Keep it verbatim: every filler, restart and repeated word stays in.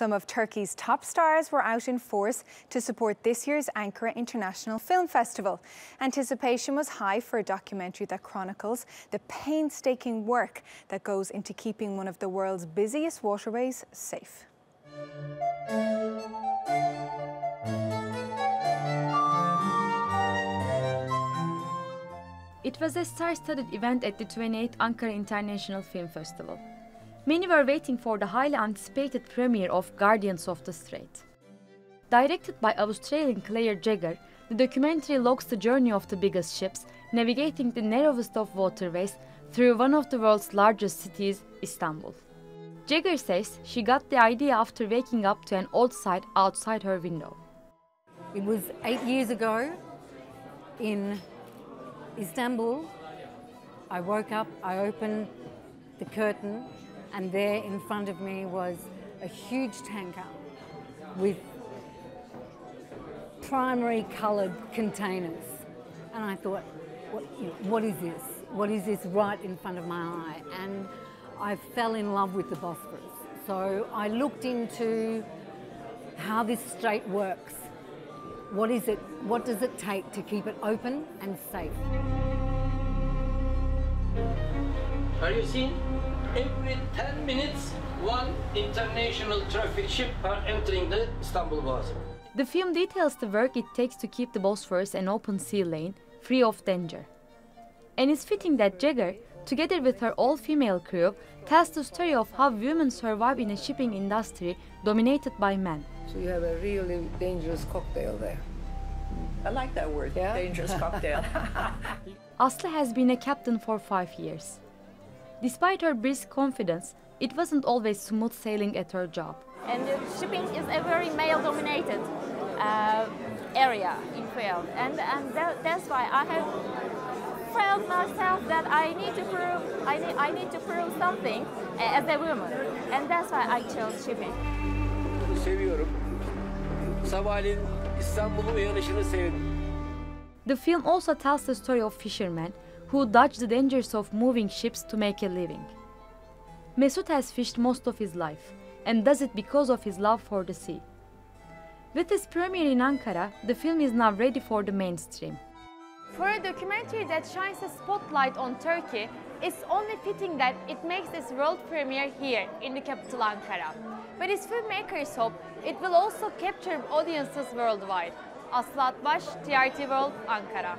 Some of Turkey's top stars were out in force to support this year's Ankara International Film Festival. Anticipation was high for a documentary that chronicles the painstaking work that goes into keeping one of the world's busiest waterways safe. It was a star-studded event at the twenty-eighth Ankara International Film Festival. Many were waiting for the highly anticipated premiere of Guardians of the Strait. Directed by Australian Claire Jagger, the documentary logs the journey of the biggest ships, navigating the narrowest of waterways through one of the world's largest cities, Istanbul. Jagger says she got the idea after waking up to an old site outside her window. It was eight years ago in Istanbul. I woke up, I opened the curtain, and there in front of me was a huge tanker with primary coloured containers. And I thought, what, you know, what is this? What is this right in front of my eye? And I fell in love with the Bosphorus. So I looked into how this strait works. What is it? What does it take to keep it open and safe? Are you seeing? Every ten minutes, one international traffic ship are entering the Istanbul Boğaz. The film details the work it takes to keep the Bosphorus an open sea lane, free of danger. And it's fitting that Jagger, together with her all-female crew, tells the story of how women survive in a shipping industry dominated by men. So you have a really dangerous cocktail there. I like that word, yeah? Dangerous cocktail. Aslı has been a captain for five years. Despite her brisk confidence, it wasn't always smooth sailing at her job. And shipping is a very male-dominated uh, area in field, and, and that, that's why I have felt myself that I need to prove I need, I need to prove something as a woman, and that's why I chose shipping. The film also tells the story of fishermen who dodge the dangers of moving ships to make a living. Mesut has fished most of his life and does it because of his love for the sea. With its premiere in Ankara, the film is now ready for the mainstream. For a documentary that shines a spotlight on Turkey, it's only fitting that it makes its world premiere here in the capital Ankara. But its filmmakers hope it will also capture audiences worldwide. Aslatbaş, T R T World, Ankara.